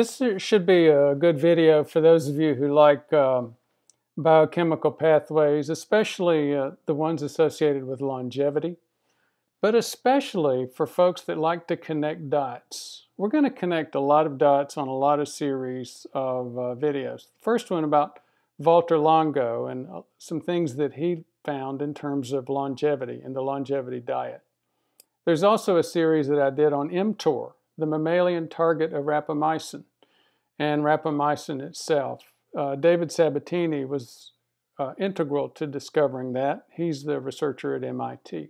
This should be a good video for those of you who like biochemical pathways, especially the ones associated with longevity, but especially for folks that like to connect dots. We're going to connect a lot of dots on a lot of series of videos. First one about Valter Longo and some things that he found in terms of longevity and the longevity diet. There's also a series that I did on mTOR, the mammalian target of rapamycin, and rapamycin itself. David Sabatini was integral to discovering that. He's the researcher at MIT.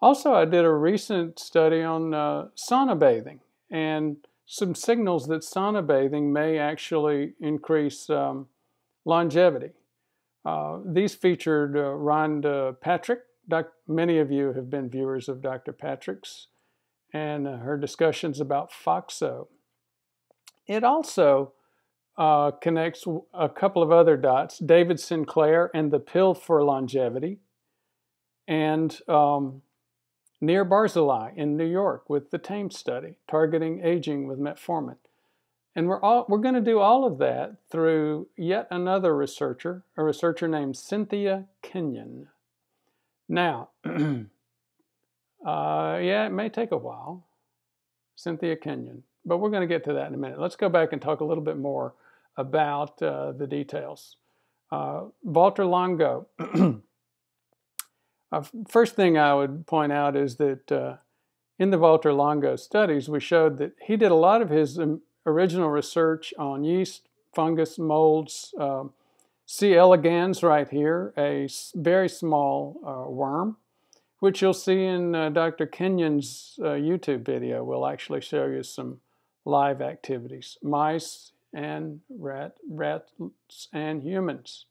Also, I did a recent study on sauna bathing and some signals that sauna bathing may actually increase longevity. These featured Rhonda Patrick. Many of you have been viewers of Dr. Patrick's and her discussions about FOXO. It also connects a couple of other dots, David Sinclair and the pill for longevity, and Nir Barzilai in New York with the TAME study, targeting aging with metformin. And we're going to do all of that through yet another researcher, a researcher named Cynthia Kenyon. Now, yeah, it may take a while, Cynthia Kenyon, but we're going to get to that in a minute. Let's go back and talk a little bit more about the details. Valter Longo. First thing I would point out is that in the Valter Longo studies, we showed that he did a lot of his original research on yeast, fungus, molds, C. elegans right here, a very small worm, which you'll see in Dr. Kenyon's YouTube video. We'll actually show you some live activities, mice and rats and humans.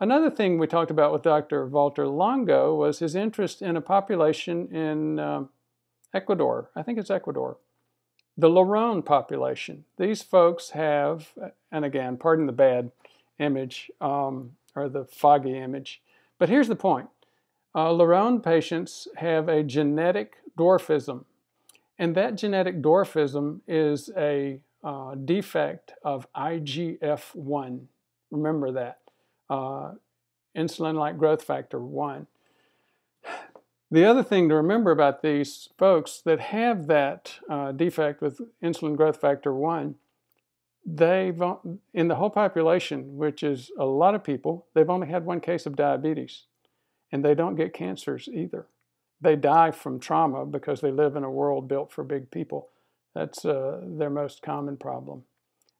Another thing we talked about with Dr. Valter Longo was his interest in a population in Ecuador. I think it's Ecuador. The Larone population. These folks have, and again, pardon the bad image, or the foggy image, but here's the point. Larone patients have a genetic dwarfism, and that genetic dwarfism is a defect of IGF-1. Remember that. Insulin-like growth factor 1. The other thing to remember about these folks that have that defect with insulin growth factor 1, they've, in the whole population, which is a lot of people, they've only had one case of diabetes, and they don't get cancers either. They die from trauma because they live in a world built for big people. That's their most common problem.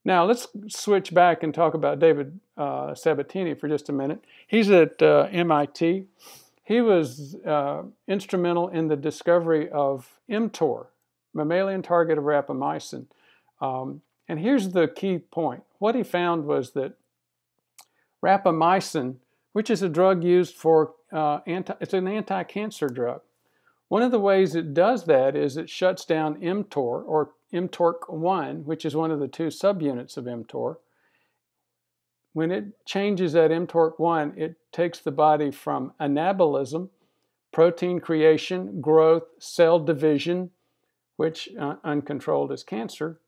Now, let's switch back and talk about David Sabatini for just a minute. He's at MIT. He was instrumental in the discovery of mTOR, mammalian target of rapamycin. And here's the key point. What he found was that rapamycin, which is a drug used for, it's an anti-cancer drug. One of the ways it does that is it shuts down mTOR, or mTORC1, which is one of the two subunits of mTOR. When it changes that mTORC1, it takes the body from anabolism, protein creation, growth, cell division, which uncontrolled is cancer,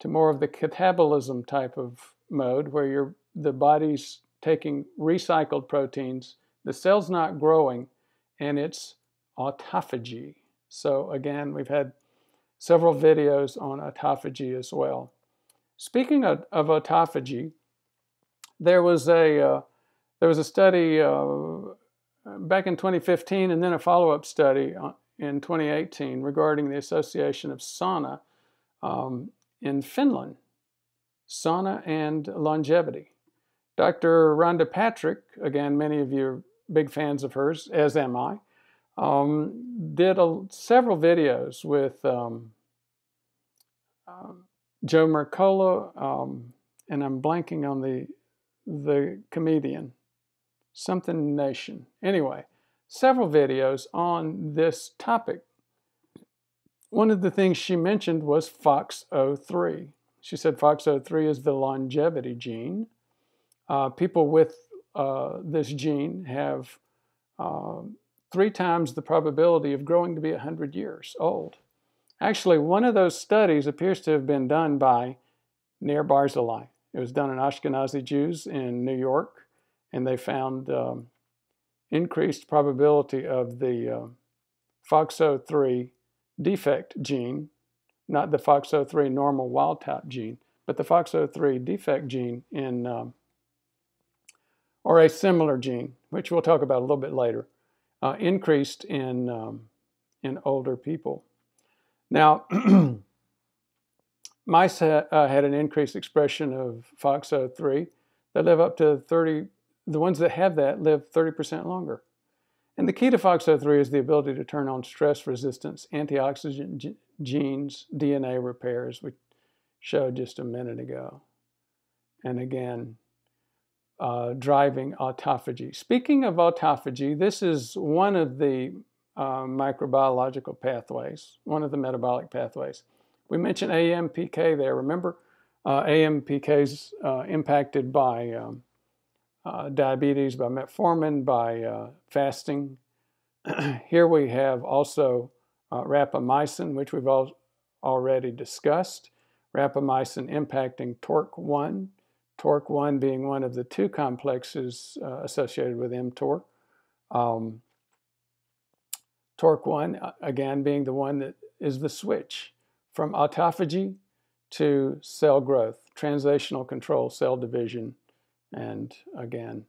to more of the catabolism type of mode, where the body's taking recycled proteins, the cell's not growing, and it's autophagy. So again, we've had several videos on autophagy as well. Speaking of autophagy, there was a study back in 2015 and then a follow-up study in 2018 regarding the association of sauna in Finland, sauna and longevity. Dr. Rhonda Patrick, again, many of you are big fans of hers, as am I, did several videos with Joe Mercola, and I'm blanking on the comedian, something Nation. Anyway, several videos on this topic. One of the things she mentioned was FOXO3. She said FOXO3 is the longevity gene. People with this gene have 3 times the probability of growing to be 100 years old. Actually, one of those studies appears to have been done by Nir Barzilai. It was done in Ashkenazi Jews in New York, and they found increased probability of the FOXO3 defect gene, not the FOXO3 normal wild-type gene, but the FOXO3 defect gene in, or a similar gene, which we'll talk about a little bit later, increased in older people. Now, mice had an increased expression of FOXO3. They live up to 30, the ones that have that live 30% longer. And the key to FOXO3 is the ability to turn on stress resistance, antioxidant genes, DNA repairs, which showed just a minute ago. And again, driving autophagy. Speaking of autophagy, this is one of the microbiological pathways, one of the metabolic pathways. We mentioned AMPK there. Remember, AMPK is impacted by diabetes, by metformin, by fasting. Here we have also rapamycin, which we've already discussed. Rapamycin impacting TORC1, TORC1 being one of the two complexes associated with mTOR. TORC1, again, being the one that is the switch from autophagy to cell growth, translational control, cell division. And again,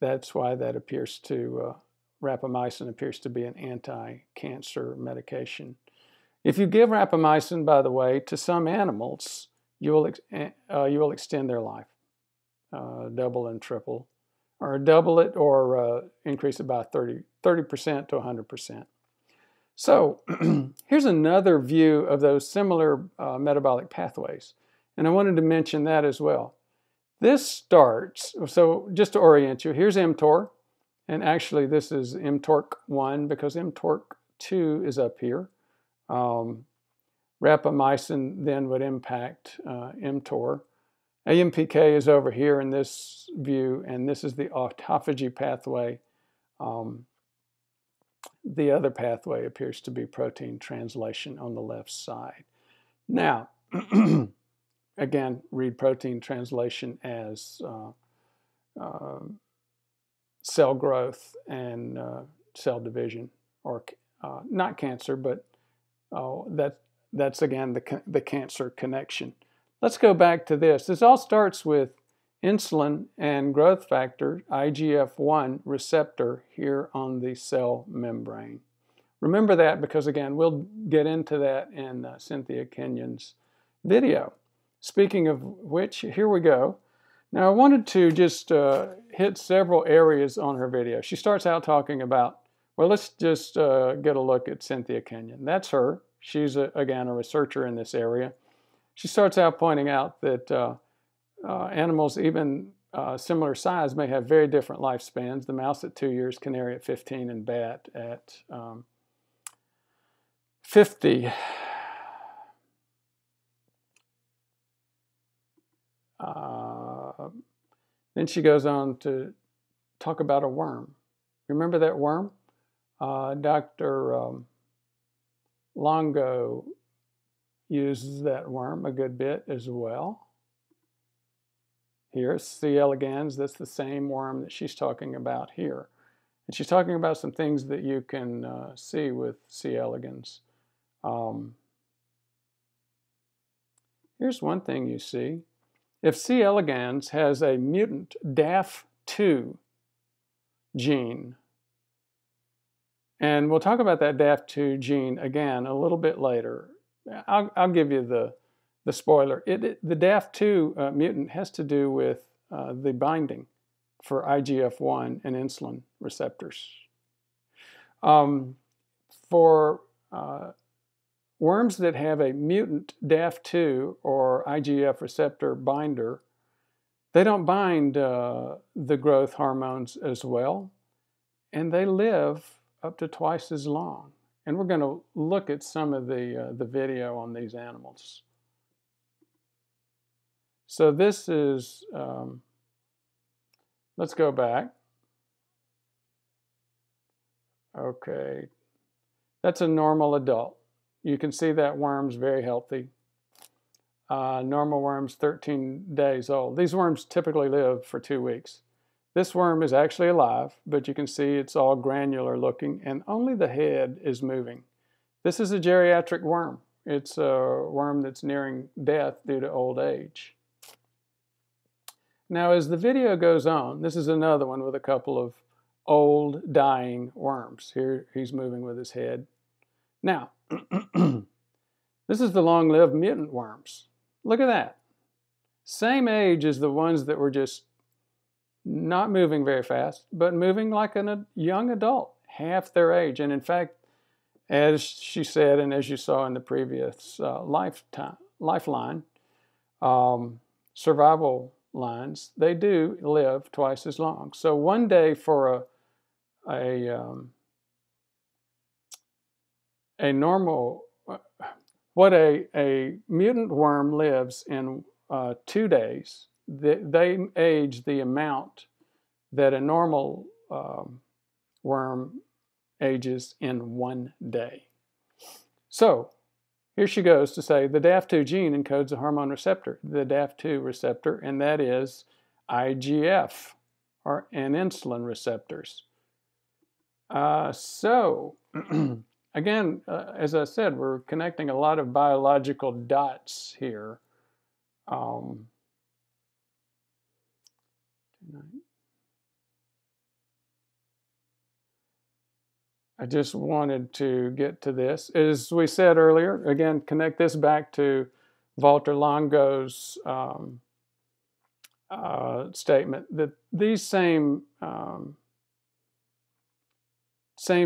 that's why that appears to, rapamycin appears to be an anti-cancer medication. If you give rapamycin, by the way, to some animals, you will extend their life, double and triple, or double it or increase it by 30% to 100%. So here's another view of those similar metabolic pathways. And I wanted to mention that as well. This starts, so just to orient you, here's mTOR. And actually this is mTORC1 because mTORC2 is up here. Rapamycin then would impact mTOR. AMPK is over here in this view, and this is the autophagy pathway. The other pathway appears to be protein translation on the left side. Now, again, read protein translation as cell growth and cell division, or not cancer, but that's again the cancer connection. Let's go back to this. This all starts with insulin and growth factor, IGF-1 receptor here on the cell membrane. Remember that because, again, we'll get into that in Cynthia Kenyon's video. Speaking of which, here we go. Now, I wanted to just hit several areas on her video. She starts out talking about, well, let's just get a look at Cynthia Kenyon. That's her. She's, again, a researcher in this area. She starts out pointing out that animals even similar size may have very different lifespans. The mouse at 2 years, canary at 15, and bat at 50. Then she goes on to talk about a worm. Remember that worm? Dr. Longo uses that worm a good bit as well. Here, C. elegans, that's the same worm that she's talking about here. And she's talking about some things that you can see with C. elegans. Here's one thing you see. If C. elegans has a mutant DAF-2 gene, and we'll talk about that DAF-2 gene again a little bit later. I'll give you the spoiler. The DAF2 mutant has to do with the binding for IGF-1 and insulin receptors. For worms that have a mutant DAF2 or IGF receptor binder, they don't bind the growth hormones as well, and they live up to twice as long. And we're going to look at some of the video on these animals. So this is, let's go back. Okay, that's a normal adult. You can see that worm's very healthy. normal worms 13 days old. These worms typically live for 2 weeks. This worm is actually alive, but you can see it's all granular looking and only the head is moving. This is a geriatric worm. It's a worm that's nearing death due to old age. Now as the video goes on, this is another one with a couple of old dying worms. Here he's moving with his head. Now, this is the long-lived mutant worms. Look at that. Same age as the ones that were just not moving very fast, but moving like a young adult, half their age. And in fact, as she said, and as you saw in the previous lifeline, survival lines, they do live twice as long. So one day for a normal, a mutant worm lives in 2 days, they age the amount that a normal worm ages in 1 day. So here she goes to say the DAF-2 gene encodes a hormone receptor, the DAF-2 receptor, and that is IGF and insulin receptors. Again, as I said, we're connecting a lot of biological dots here. I just wanted to get to this. As we said earlier, again, connect this back to Valter Longo's statement that these same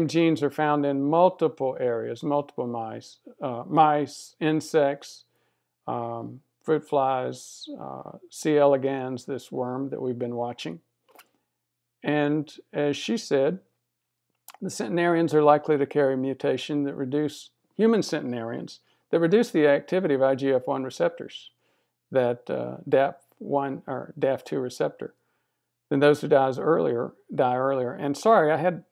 genes are found in multiple areas, multiple mice, insects, fruit flies, C. elegans, this worm that we've been watching. And as she said, the centenarians are likely to carry mutation that reduce, human centenarians, that reduce the activity of IGF-1 receptors, that DAF-1 or DAF-2 receptor. Than those who die earlier. And sorry, I had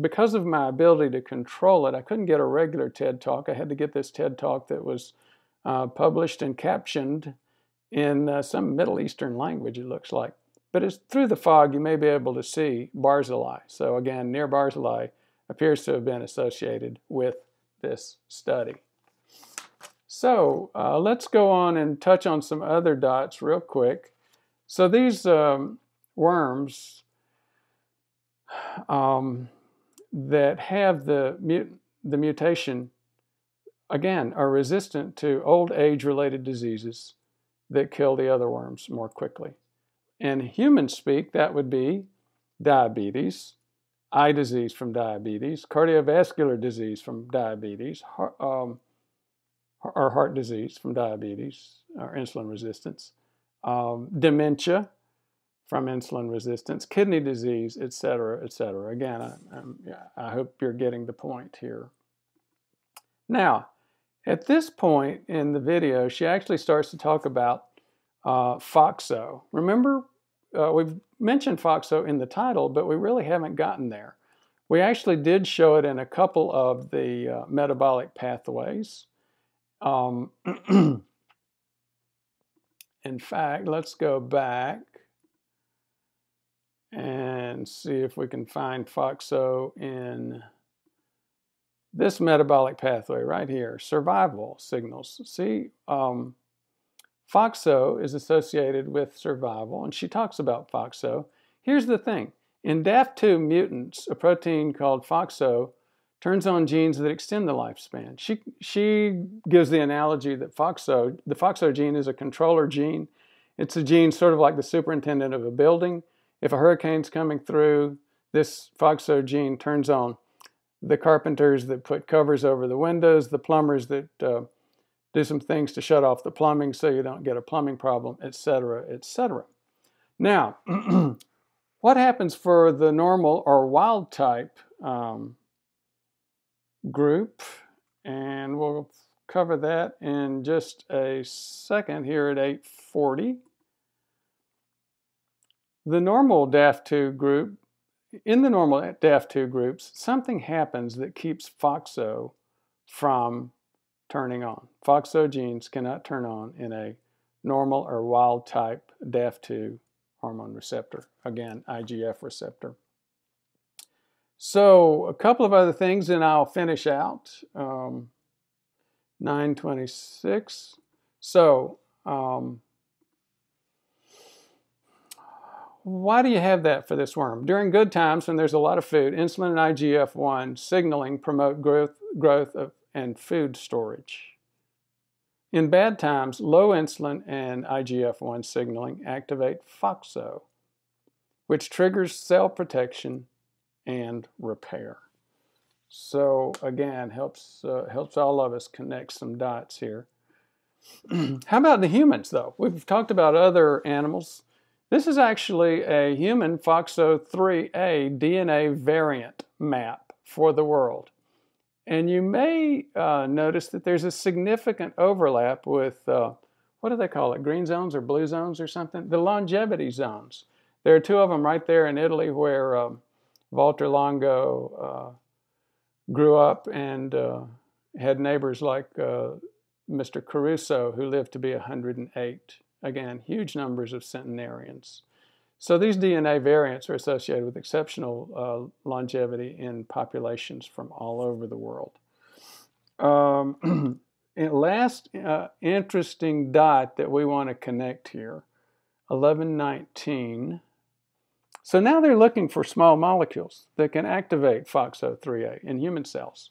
because of my ability to control it, I couldn't get a regular TED Talk. I had to get this TED Talk that was published and captioned in some Middle Eastern language, it looks like. But it's through the fog, you may be able to see Barzilai. So again, Nir Barzilai appears to have been associated with this study. So let's go on and touch on some other dots real quick. So these worms that have the mutation, again, are resistant to old age-related diseases that kill the other worms more quickly. In human speak, that would be diabetes, eye disease from diabetes, cardiovascular disease from diabetes, or heart disease from diabetes, or insulin resistance, dementia, from insulin resistance, kidney disease, etc., etc. Again, I hope you're getting the point here. Now, at this point in the video, she actually starts to talk about FOXO. Remember, we've mentioned FOXO in the title, but we really haven't gotten there. We actually did show it in a couple of the metabolic pathways. In fact, let's go back and see if we can find FOXO in this metabolic pathway right here, survival signals. See, FOXO is associated with survival, and she talks about FOXO. Here's the thing. In DAF2 mutants, a protein called FOXO turns on genes that extend the lifespan. She gives the analogy that the FOXO gene is a controller gene. It's a gene sort of like the superintendent of a building. If a hurricane's coming through, this FOXO gene turns on the carpenters that put covers over the windows, the plumbers that do some things to shut off the plumbing so you don't get a plumbing problem, etc., etc. Now, what happens for the normal or wild type group? And we'll cover that in just a second here at 8:40. The normal DAF2 group, in the normal DAF2 groups, something happens that keeps FOXO from turning on. FOXO genes cannot turn on in a normal or wild type DAF-2 hormone receptor. Again, IGF receptor. So a couple of other things and I'll finish out. 9:26. So why do you have that for this worm? During good times when there's a lot of food, insulin and IGF-1 signaling promote growth of, and food storage. In bad times, low insulin and IGF-1 signaling activate FOXO, which triggers cell protection and repair. So again, helps all of us connect some dots here. How about the humans though? We've talked about other animals. This is actually a human FOXO3a DNA variant map for the world. And you may notice that there's a significant overlap with, what do they call it, green zones or blue zones or something? The longevity zones. There are two of them right there in Italy where Valter Longo grew up and had neighbors like Mr. Caruso, who lived to be 108. Again, huge numbers of centenarians. So these DNA variants are associated with exceptional longevity in populations from all over the world. And last interesting dot that we want to connect here, 11:19. So now they're looking for small molecules that can activate FOXO3a in human cells.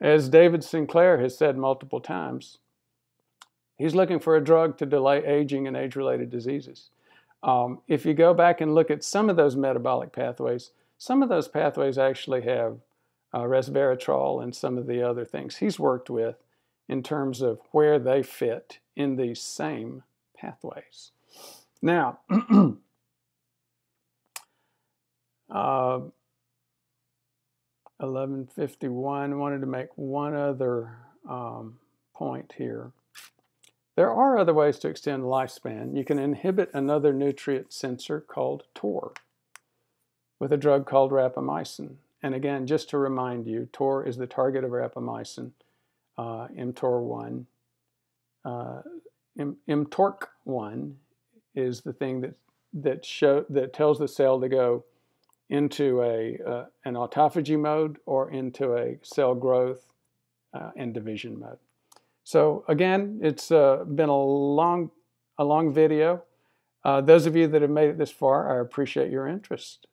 As David Sinclair has said multiple times, he's looking for a drug to delay aging and age-related diseases. If you go back and look at some of those metabolic pathways, some of those pathways actually have resveratrol and some of the other things he's worked with in terms of where they fit in these same pathways. Now, uh, 11:51, wanted to make one other point here. There are other ways to extend lifespan. You can inhibit another nutrient sensor called TOR with a drug called rapamycin. And again, just to remind you, TOR is the target of rapamycin, mTOR1. mTORC1 is the thing that tells the cell to go into an autophagy mode or into a cell growth and division mode. So again, it's been a long video. Those of you that have made it this far, I appreciate your interest.